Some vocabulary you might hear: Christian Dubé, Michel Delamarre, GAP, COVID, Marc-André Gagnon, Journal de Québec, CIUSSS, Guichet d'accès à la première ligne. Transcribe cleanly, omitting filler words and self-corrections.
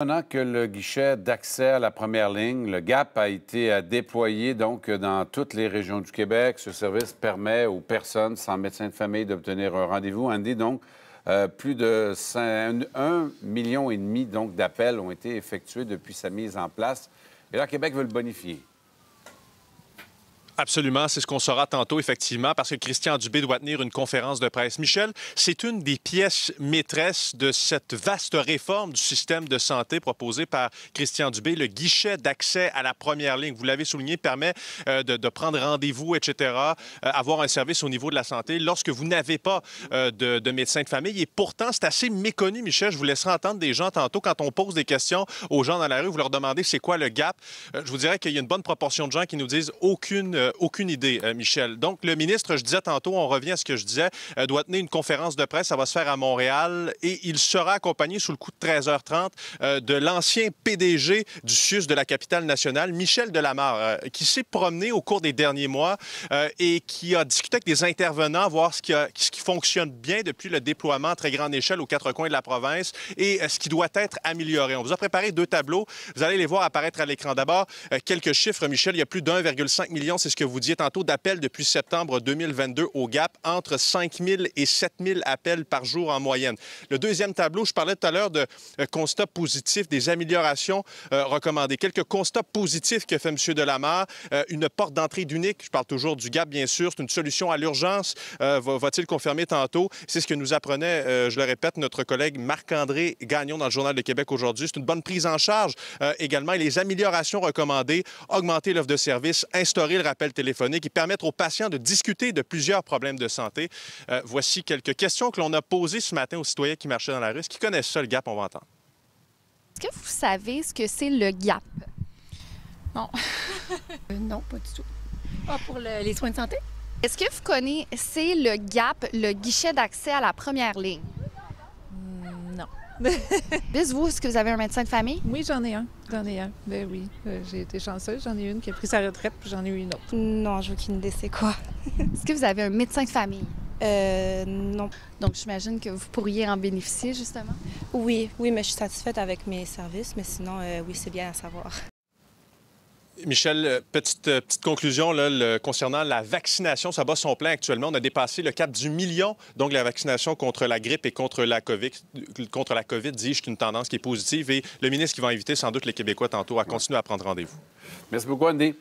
Pendant que le guichet d'accès à la première ligne, le GAP, a été déployé donc dans toutes les régions du Québec, ce service permet aux personnes sans médecin de famille d'obtenir un rendez-vous. Andy, donc, plus de 1,5 million d'appels ont été effectués depuis sa mise en place. Et là, Québec veut le bonifier. Absolument, c'est ce qu'on saura tantôt, effectivement, parce que Christian Dubé doit tenir une conférence de presse. Michel, c'est une des pièces maîtresses de cette vaste réforme du système de santé proposée par Christian Dubé. Le guichet d'accès à la première ligne, vous l'avez souligné, permet de prendre rendez-vous, etc., avoir un service au niveau de la santé lorsque vous n'avez pas de médecin de famille. Et pourtant, c'est assez méconnu, Michel. Je vous laisserai entendre des gens tantôt. Quand on pose des questions aux gens dans la rue, vous leur demandez c'est quoi le GAP. Je vous dirais qu'il y a une bonne proportion de gens qui nous disent aucune idée, Michel. Donc, le ministre, je disais tantôt, on revient à ce que je disais, doit tenir une conférence de presse. Ça va se faire à Montréal et il sera accompagné sous le coup de 13h30 de l'ancien PDG du CIUSSS de la capitale nationale, Michel Delamarre, qui s'est promené au cours des derniers mois et qui a discuté avec des intervenants, voir ce qui fonctionne bien depuis le déploiement à très grande échelle aux quatre coins de la province et ce qui doit être amélioré. On vous a préparé deux tableaux. Vous allez les voir apparaître à l'écran. D'abord, quelques chiffres, Michel. Il y a plus d'1,5 million, c'est ce que vous disiez tantôt, d'appels depuis septembre 2022 au GAP, entre 5 000 et 7 000 appels par jour en moyenne. Le deuxième tableau, je parlais tout à l'heure de constats positifs, des améliorations recommandées. Quelques constats positifs que fait M. Delamarre. Une porte d'entrée unique, je parle toujours du GAP, bien sûr, c'est une solution à l'urgence, va-t-il confirmer tantôt. C'est ce que nous apprenait, je le répète, notre collègue Marc-André Gagnon dans le Journal de Québec aujourd'hui. C'est une bonne prise en charge également. Et les améliorations recommandées, augmenter l'offre de services, instaurer le rappel téléphonique et permettre aux patients de discuter de plusieurs problèmes de santé. Voici quelques questions que l'on a posées ce matin aux citoyens qui marchaient dans la rue. Qui connaissent ça, le GAP, on va entendre. Est-ce que vous savez ce que c'est le GAP? Non. Non, pas du tout. Ah, pour les soins de santé? Est-ce que vous connaissez le GAP, le guichet d'accès à la première ligne? Non. Vous, est-ce que vous avez un médecin de famille? Oui, j'en ai un. Ben oui, j'ai été chanceuse. J'en ai une qui a pris sa retraite, puis j'en ai eu une autre. Non, j'ai aucune idée, c'est quoi? Est-ce que vous avez un médecin de famille? Non. Donc, j'imagine que vous pourriez en bénéficier, justement? Oui, oui, mais je suis satisfaite avec mes services, mais sinon, oui, c'est bien à savoir. Michel, petite conclusion là, concernant la vaccination. Ça bat son plein actuellement. On a dépassé le cap du million. Donc, la vaccination contre la grippe et contre la COVID, dis-je, c'est une tendance qui est positive. Et le ministre qui va inviter sans doute les Québécois tantôt à continuer à prendre rendez-vous. Merci beaucoup, Andy.